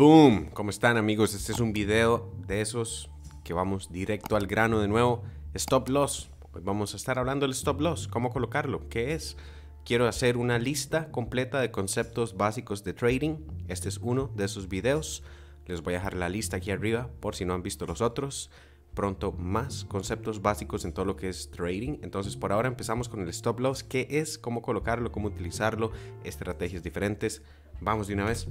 Boom, ¿cómo están, amigos? Este es un video de esos que vamos directo al grano de nuevo. Stop Loss. Hoy vamos a estar hablando del Stop Loss, cómo colocarlo, qué es. Quiero hacer una lista completa de conceptos básicos de trading. Este es uno de esos videos. Les voy a dejar la lista aquí arriba por si no han visto los otros. Pronto más conceptos básicos en todo lo que es trading. Entonces por ahora empezamos con el Stop Loss. ¿Qué es? ¿Cómo colocarlo? ¿Cómo utilizarlo? Estrategias diferentes. Vamos de una vez.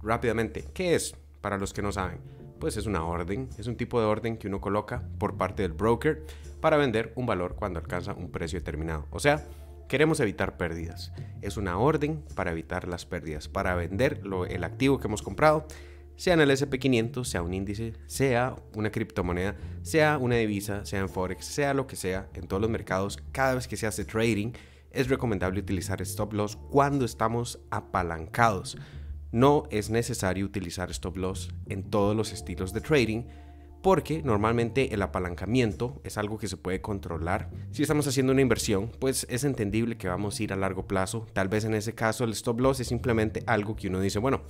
Rápidamente, ¿qué es? Para los que no saben, pues es una orden, es un tipo de orden que uno coloca por parte del broker para vender un valor cuando alcanza un precio determinado. O sea, queremos evitar pérdidas. Es una orden para evitar las pérdidas, para vender el activo que hemos comprado, sea en el S&P 500, sea un índice, sea una criptomoneda, sea una divisa, sea en Forex, sea lo que sea, en todos los mercados. Cada vez que se hace trading es recomendable utilizar stop loss cuando estamos apalancados. No es necesario utilizar stop loss en todos los estilos de trading porque normalmente el apalancamiento es algo que se puede controlar. Si estamos haciendo una inversión, pues es entendible que vamos a ir a largo plazo. Tal vez en ese caso el stop loss es simplemente algo que uno dice, bueno,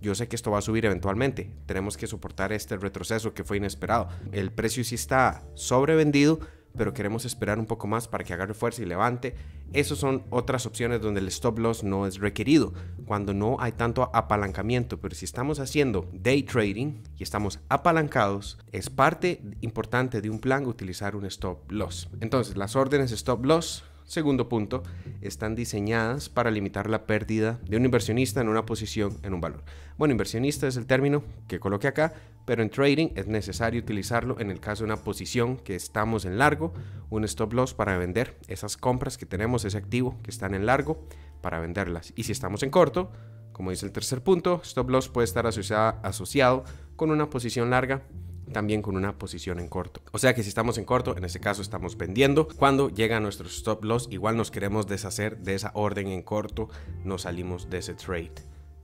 yo sé que esto va a subir eventualmente, tenemos que soportar este retroceso que fue inesperado. El precio sí está sobrevendido, pero queremos esperar un poco más para que agarre fuerza y levante. Esas son otras opciones donde el stop loss no es requerido, cuando no hay tanto apalancamiento. Pero si estamos haciendo day trading y estamos apalancados, es parte importante de un plan utilizar un stop loss. Entonces, las órdenes stop loss, segundo punto, están diseñadas para limitar la pérdida de un inversionista en una posición en un valor. Bueno, inversionista es el término que coloqué acá, pero en trading es necesario utilizarlo en el caso de una posición que estamos en largo, un stop loss para vender esas compras que tenemos, ese activo que están en largo, para venderlas. Y si estamos en corto, como dice el tercer punto, stop loss puede estar asociado con una posición larga, también con una posición en corto. O sea que si estamos en corto, en este caso estamos vendiendo. Cuando llega nuestro stop loss, igual nos queremos deshacer de esa orden en corto, nos salimos de ese trade.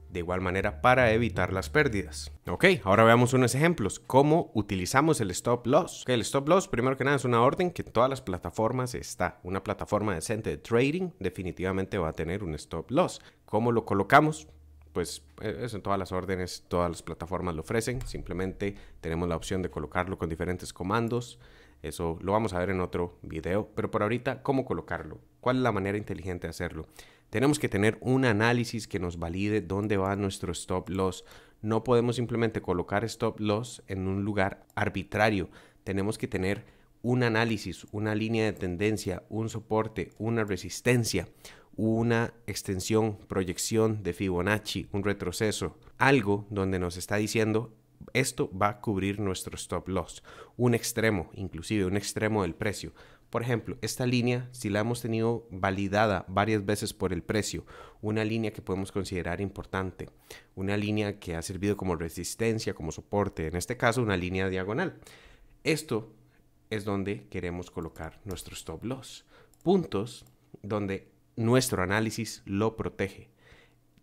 De igual manera, para evitar las pérdidas. Ok, ahora veamos unos ejemplos. ¿Cómo utilizamos el stop loss? Okay, el stop loss, primero que nada, es una orden que en todas las plataformas está. Una plataforma decente de trading definitivamente va a tener un stop loss. ¿Cómo lo colocamos? Pues eso, en todas las órdenes, todas las plataformas lo ofrecen. Simplemente tenemos la opción de colocarlo con diferentes comandos. Eso lo vamos a ver en otro video. Pero por ahorita, ¿cómo colocarlo? ¿Cuál es la manera inteligente de hacerlo? Tenemos que tener un análisis que nos valide dónde va nuestro stop loss. No podemos simplemente colocar stop loss en un lugar arbitrario. Tenemos que tener un análisis, una línea de tendencia, un soporte, una resistencia, una extensión, proyección de Fibonacci, un retroceso, algo donde nos está diciendo esto va a cubrir nuestro stop loss, un extremo, inclusive un extremo del precio. Por ejemplo, esta línea, si la hemos tenido validada varias veces por el precio, una línea que podemos considerar importante, una línea que ha servido como resistencia, como soporte, en este caso una línea diagonal. Esto es donde queremos colocar nuestro stop loss, puntos donde nuestro análisis lo protege.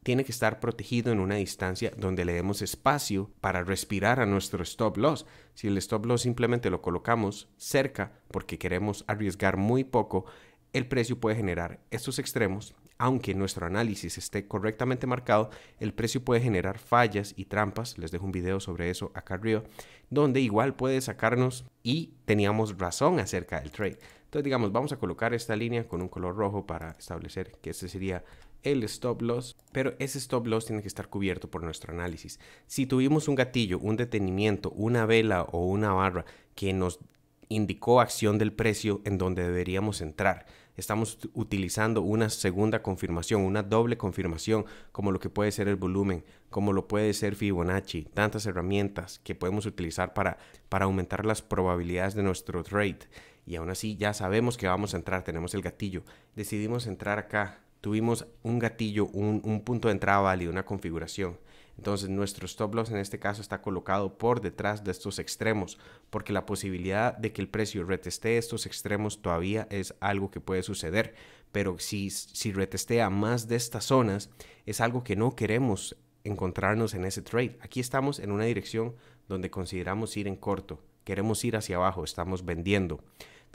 Tiene que estar protegido en una distancia donde le demos espacio para respirar a nuestro stop loss. Si el stop loss simplemente lo colocamos cerca porque queremos arriesgar muy poco, el precio puede generar estos extremos. Aunque nuestro análisis esté correctamente marcado, el precio puede generar fallas y trampas. Les dejo un video sobre eso acá arriba, donde igual puede sacarnos y teníamos razón acerca del trade. Entonces, digamos, vamos a colocar esta línea con un color rojo para establecer que este sería el stop loss, pero ese stop loss tiene que estar cubierto por nuestro análisis. Si tuvimos un gatillo, un detenimiento, una vela o una barra que nos indicó acción del precio en donde deberíamos entrar, estamos utilizando una segunda confirmación, una doble confirmación, como lo que puede ser el volumen, como lo puede ser Fibonacci, tantas herramientas que podemos utilizar para aumentar las probabilidades de nuestro trade. Y aún así ya sabemos que vamos a entrar, tenemos el gatillo, decidimos entrar acá, tuvimos un gatillo, un punto de entrada válido, una configuración. Entonces nuestro stop loss en este caso está colocado por detrás de estos extremos, porque la posibilidad de que el precio retestee estos extremos todavía es algo que puede suceder, pero si retestea más de estas zonas es algo que no queremos encontrarnos en ese trade. Aquí estamos en una dirección donde consideramos ir en corto, queremos ir hacia abajo, estamos vendiendo,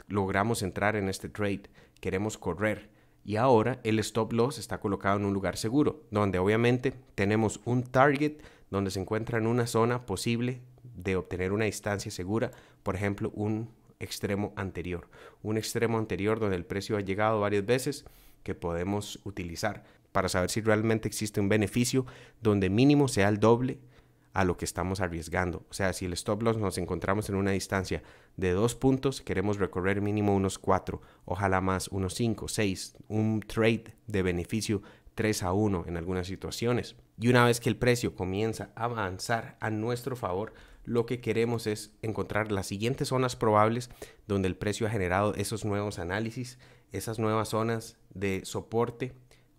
logramos entrar en este trade, queremos correr. Y ahora el stop loss está colocado en un lugar seguro, donde obviamente tenemos un target donde se encuentra en una zona posible de obtener una distancia segura, por ejemplo, un extremo anterior donde el precio ha llegado varias veces, que podemos utilizar para saber si realmente existe un beneficio donde mínimo sea el doble a lo que estamos arriesgando. O sea, si el stop loss nos encontramos en una distancia de 2 puntos, queremos recorrer mínimo unos 4, ojalá más, unos 5, 6, un trade de beneficio 3-1 en algunas situaciones. Y una vez que el precio comienza a avanzar a nuestro favor, lo que queremos es encontrar las siguientes zonas probables donde el precio ha generado esos nuevos análisis, esas nuevas zonas de soporte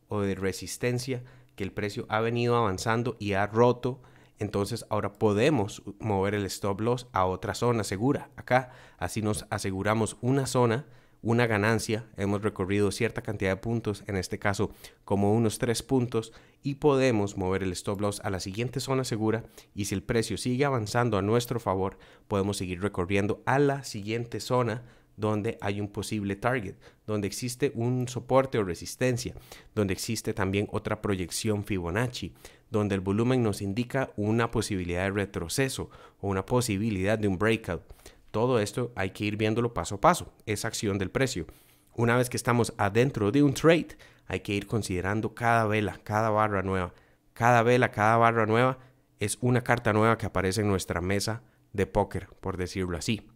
o de resistencia que el precio ha venido avanzando y ha roto. Entonces ahora podemos mover el stop loss a otra zona segura. Acá así nos aseguramos una zona, una ganancia. Hemos recorrido cierta cantidad de puntos, en este caso como unos 3 puntos, y podemos mover el stop loss a la siguiente zona segura, y si el precio sigue avanzando a nuestro favor, podemos seguir recorriendo a la siguiente zona donde hay un posible target, donde existe un soporte o resistencia, donde existe también otra proyección Fibonacci, donde el volumen nos indica una posibilidad de retroceso o una posibilidad de un breakout. Todo esto hay que ir viéndolo paso a paso, esa acción del precio. Una vez que estamos adentro de un trade, hay que ir considerando cada vela, cada barra nueva. Cada vela, cada barra nueva es una carta nueva que aparece en nuestra mesa de póker, por decirlo así.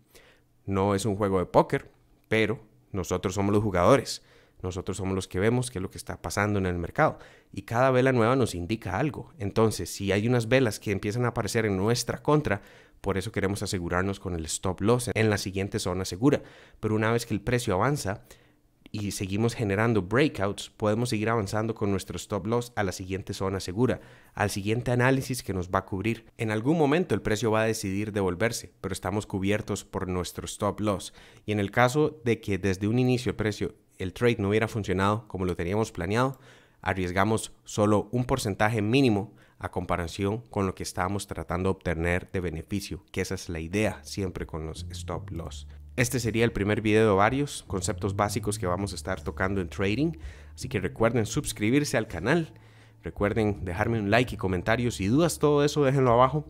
No es un juego de póker, pero nosotros somos los jugadores. Nosotros somos los que vemos qué es lo que está pasando en el mercado. Y cada vela nueva nos indica algo. Entonces, si hay unas velas que empiezan a aparecer en nuestra contra, por eso queremos asegurarnos con el stop loss en la siguiente zona segura. Pero una vez que el precio avanza y seguimos generando breakouts, podemos seguir avanzando con nuestro stop loss a la siguiente zona segura, al siguiente análisis que nos va a cubrir. En algún momento el precio va a decidir devolverse, pero estamos cubiertos por nuestro stop loss. Y en el caso de que desde un inicio el trade no hubiera funcionado como lo teníamos planeado, arriesgamos solo un porcentaje mínimo a comparación con lo que estábamos tratando de obtener de beneficio, que esa es la idea siempre con los stop loss. Este sería el primer video de varios conceptos básicos que vamos a estar tocando en trading, así que recuerden suscribirse al canal, recuerden dejarme un like y comentarios y dudas, todo eso déjenlo abajo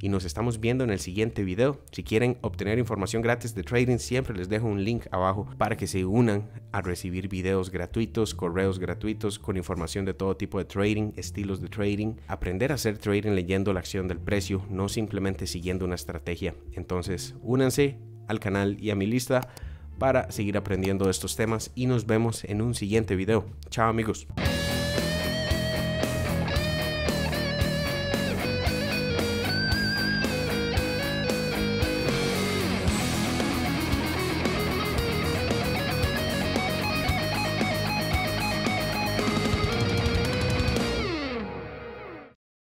y nos estamos viendo en el siguiente video. Si quieren obtener información gratis de trading, siempre les dejo un link abajo para que se unan a recibir videos gratuitos, correos gratuitos con información de todo tipo de trading, estilos de trading, aprender a hacer trading leyendo la acción del precio, no simplemente siguiendo una estrategia. Entonces, únanse al canal y a mi lista para seguir aprendiendo de estos temas y nos vemos en un siguiente video. Chao amigos.